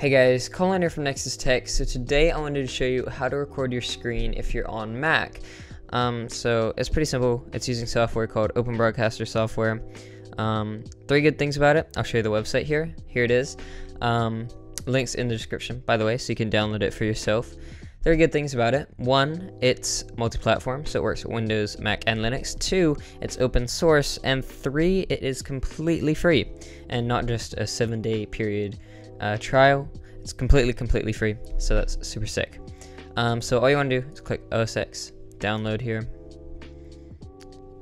Hey guys, Colin here from Nexus Tech. So today I wanted to show you how to record your screen if you're on Mac. So it's pretty simple. It's using software called Open Broadcaster Software. Three good things about it. I'll show you the website here. Here it is. Links in the description, by the way, so you can download it for yourself. Three good things about it. One, it's multi-platform, so it works with Windows, Mac, and Linux. Two, it's open source. And three, it is completely free and not just a 7-day period trial. It's completely free, so that's super sick. So all you want to do is click OSX, download here,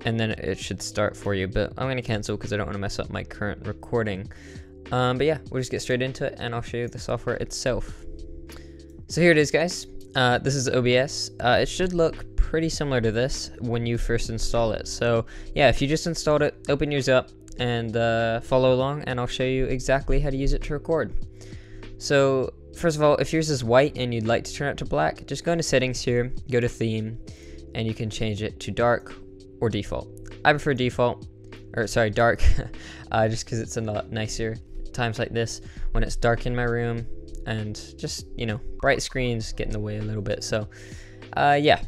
and then it should start for you, but I'm going to cancel because I don't want to mess up my current recording. But yeah, we'll just get straight into it and I'll show you the software itself. So here it is, guys. This is OBS. It should look pretty similar to this when you first install it. So yeah, if you just installed it, open yours up and follow along, and I'll show you exactly how to use it to record. So first of all, if yours is white and you'd like to turn it to black, just go into settings here, go to theme, and you can change it to dark or default. I prefer default, or sorry, dark, just because it's a lot nicer times like this when it's dark in my room, and just, you know, bright screens get in the way a little bit. So yeah,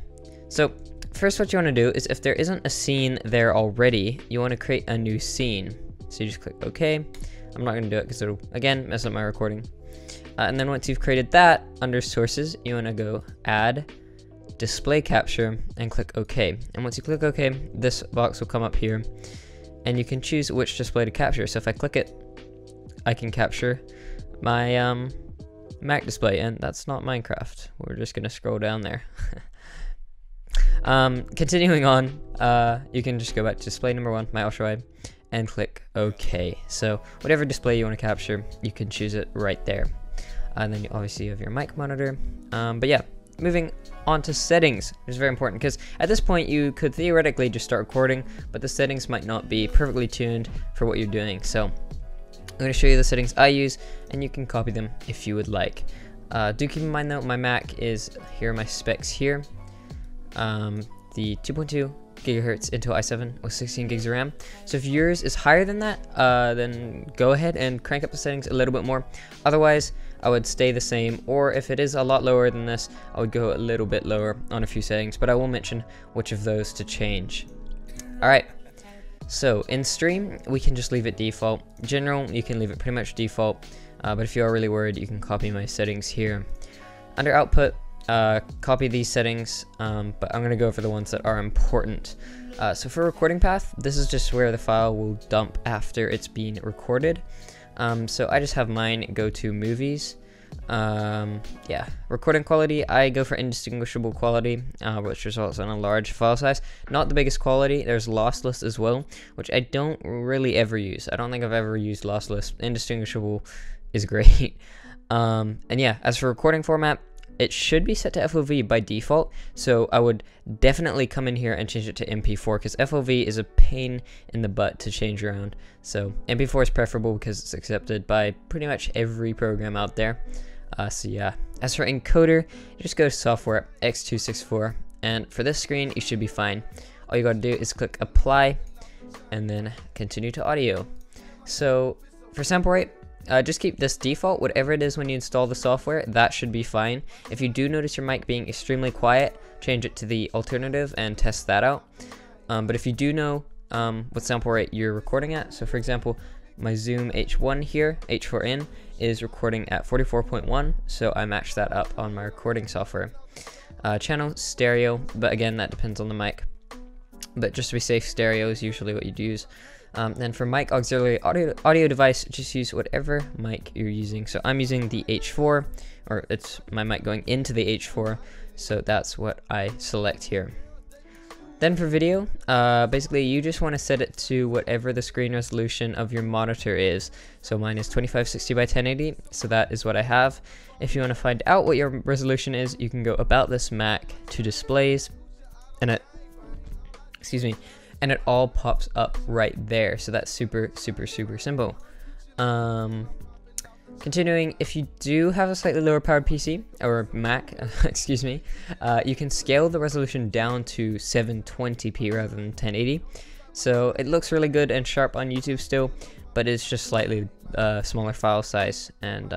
so first what you want to do is if there isn't a scene there already, you want to create a new scene. So you just click OK. I'm not going to do it because it'll, again, mess up my recording. And then once you've created that, under sources, you want to go add display capture and click OK. And once you click OK, this box will come up here and you can choose which display to capture. So if I click it, I can capture my Mac display, and that's not Minecraft. We're just going to scroll down there. Continuing on, you can just go back to display number 1, my ultrawide, and click OK. So whatever display you want to capture, you can choose it right there. And then you obviously have your mic monitor. But yeah, moving on to settings, which is very important, because at this point you could theoretically just start recording, but the settings might not be perfectly tuned for what you're doing. So I'm going to show you the settings I use, and you can copy them if you would like. Do keep in mind though, my Mac is, here are my specs here. The 2.2 gigahertz Intel i7 with 16 gigs of RAM. So if yours is higher than that, then go ahead and crank up the settings a little bit more. Otherwise, I would stay the same, or if it is a lot lower than this, I would go a little bit lower on a few settings, but I will mention which of those to change. All right, so in stream, we can just leave it default. General, you can leave it pretty much default, but if you are really worried, you can copy my settings here. Under output, copy these settings, but I'm going to go for the ones that are important. So for recording path, this is just where the file will dump after it's been recorded. So I just have mine go to movies. Yeah, recording quality, I go for indistinguishable quality, which results in a large file size. Not the biggest quality. There's lossless as well, which I don't really ever use. I don't think I've ever used lossless. Indistinguishable is great. And yeah, as for recording format, it should be set to FOV by default, so I would definitely come in here and change it to MP4, because FOV is a pain in the butt to change around. So MP4 is preferable because it's accepted by pretty much every program out there. So yeah, as for encoder, just go to software, X264, and for this screen, you should be fine. All you gotta do is click apply, and then continue to audio. So for sample rate, just keep this default, whatever it is when you install the software, that should be fine. If you do notice your mic being extremely quiet, change it to the alternative and test that out. But if you do know what sample rate you're recording at, so for example, my Zoom H1 here, H4N, is recording at 44.1, so I match that up on my recording software. Channel, stereo, but again, that depends on the mic. But just to be safe, stereo is usually what you'd use. Then for mic auxiliary audio device, just use whatever mic you're using. So I'm using the H4, or it's my mic going into the H4, so that's what I select here. Then for video, basically you just want to set it to whatever the screen resolution of your monitor is. So mine is 2560 by 1080, so that is what I have. If you want to find out what your resolution is, you can go about this Mac to displays, and it, excuse me, and it all pops up right there. So that's super simple. Continuing, if you do have a slightly lower powered PC or Mac, excuse me, you can scale the resolution down to 720p rather than 1080. So it looks really good and sharp on YouTube still, but it's just slightly smaller file size, and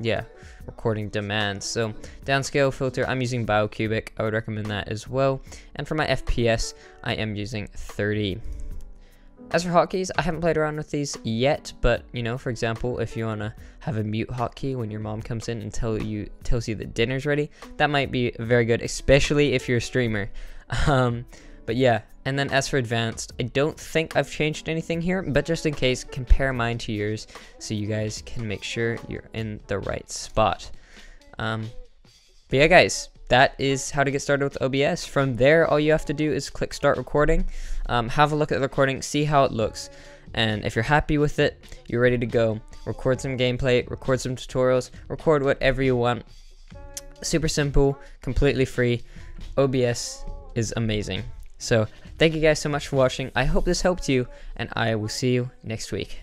yeah, recording demands. So downscale filter, I'm using biocubic. I would recommend that as well. And for my FPS, I am using 30. As for hotkeys, I haven't played around with these yet, but you know, for example, if you want to have a mute hotkey when your mom comes in and tells you that dinner's ready, that might be very good, especially if you're a streamer. But yeah, and then as for advanced, I don't think I've changed anything here, but just in case, compare mine to yours so you guys can make sure you're in the right spot. But yeah, guys, that is how to get started with OBS. From there, all you have to do is click start recording, have a look at the recording, see how it looks, and if you're happy with it, you're ready to go. Record some gameplay, record some tutorials, record whatever you want. Super simple, completely free. OBS is amazing. So thank you guys so much for watching. I hope this helped you, and I will see you next week.